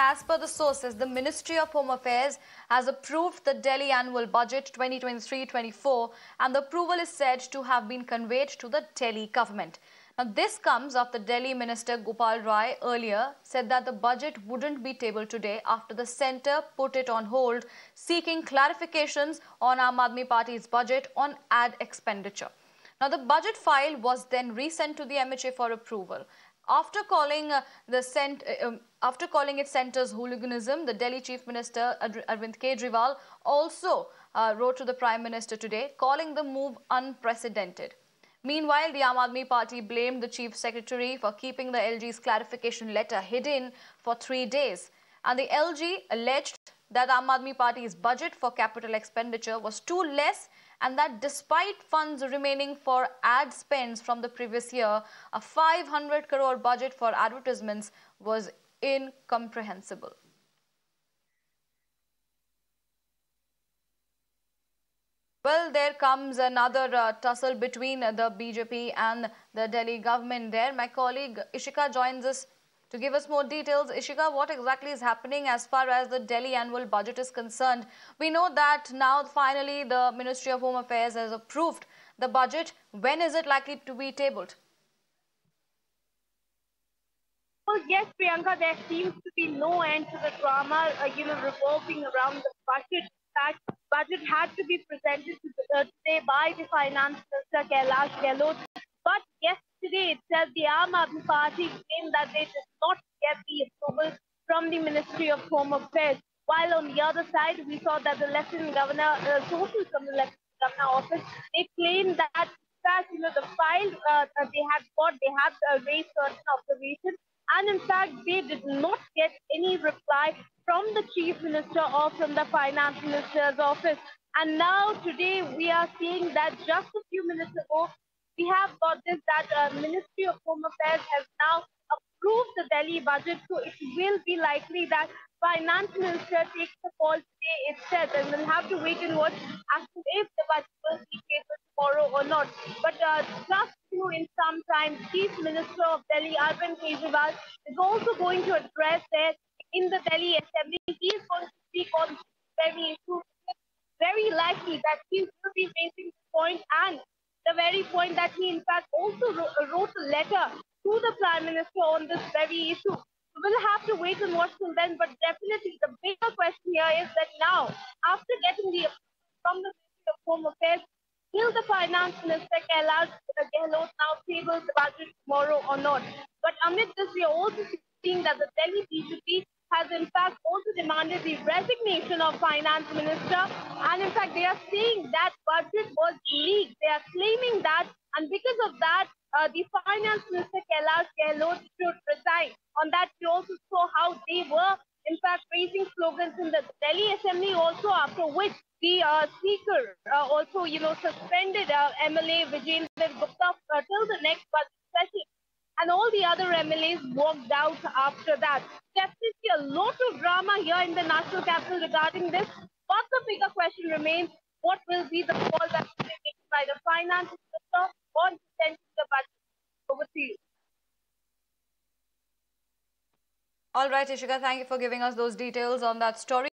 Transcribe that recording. as per the sources, the Ministry of Home Affairs has approved the Delhi Annual Budget 2023-24 and the approval is said to have been conveyed to the Delhi government. Now, this comes after Delhi Minister Gopal Rai earlier said that the budget wouldn't be tabled today after the centre put it on hold, seeking clarifications on Aam Aadmi Party's budget on ad expenditure. Now, the budget file was then resent to the MHA for approval. After calling it centre's hooliganism, the Delhi Chief Minister Arvind Kejriwal also wrote to the Prime Minister today, calling the move unprecedented. Meanwhile, the Aam Aadmi Party blamed the Chief Secretary for keeping the LG's clarification letter hidden for 3 days. And the LG alleged that Aam Aadmi Party's budget for capital expenditure was too less, and that despite funds remaining for ad spends from the previous year, a 500 crore budget for advertisements was incomprehensible. Well, there comes another tussle between the BJP and the Delhi government there. My colleague Ishika joins us to give us more details. Ishika, what exactly is happening as far as the Delhi annual budget is concerned? We know that now finally the Ministry of Home Affairs has approved the budget. When is it likely to be tabled? Well, yes, Priyanka, there seems to be no end to the drama, revolving around the budget. That budget had to be presented today by the Finance Minister Kailash Gahlot. But yesterday itself, the Aam Aadmi Party claimed that they did not get the approval from the Ministry of Home Affairs. While on the other side, we saw that the Lieutenant Governor, sources from the Lieutenant Governor office, they claimed that, the file that they had got, they had raised certain observations. And in fact, they did not get any reply from the Chief Minister or from the Finance Minister's office. And now today we are seeing that just a few minutes ago, we have got this, that Ministry of Home Affairs has now approved the Delhi budget. So it will be likely that Finance Minister takes the call today itself, and we'll have to wait and watch as to if the budget will be tabled tomorrow or not. But just in some time, Chief Minister of Delhi Arvind Kejriwal is also going to address there in the Delhi Assembly. He is going to speak on very issue. Very likely that he will be raising the point, and the very point that he in fact also wrote a letter to the Prime Minister on this very issue. We'll have to wait and watch till then, but definitely the bigger question here is that now, after getting the approval from the Ministry of Home Affairs, will the Finance Minister Gahlot now table the budget tomorrow or not? But amid this, we are also seeing that the Delhi BJP has in fact also demanded the resignation of Finance Minister, and in fact they are saying that budget was leaked. They are claiming that, and because of that, the Finance Minister Kailash Gahlot should resign. On that, we also saw how they were, in fact, raising slogans in the Delhi Assembly also, after which the Speaker also, suspended MLA Vijayendra Gupta till the next budget session. And all the other MLAs walked out after that. Definitely a lot of drama here in the national capital regarding this. But the bigger question remains, what will be the call that will be taken by the Finance Minister on the budget? Over to you. All right, Ishika, thank you for giving us those details on that story.